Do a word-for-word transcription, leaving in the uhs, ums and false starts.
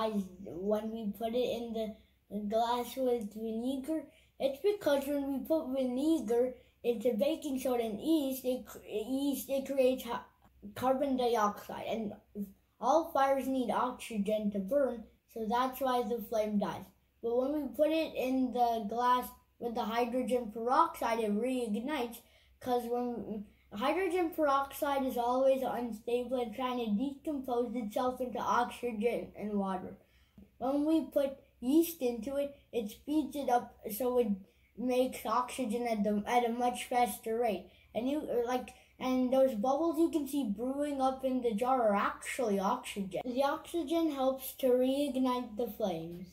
eyes when we put it in the glass with vinegar? It's because when we put vinegar into baking soda and yeast, it, yeast, it creates carbon dioxide, and all fires need oxygen to burn, so that's why the flame dies. But when we put it in the glass with the hydrogen peroxide, it reignites, because when hydrogen peroxide is always unstable and trying to decompose itself into oxygen and water. When we put yeast into it, it speeds it up, so it makes oxygen at the at a much faster rate. And you like and those bubbles you can see brewing up in the jar are actually oxygen. The oxygen helps to reignite the flames.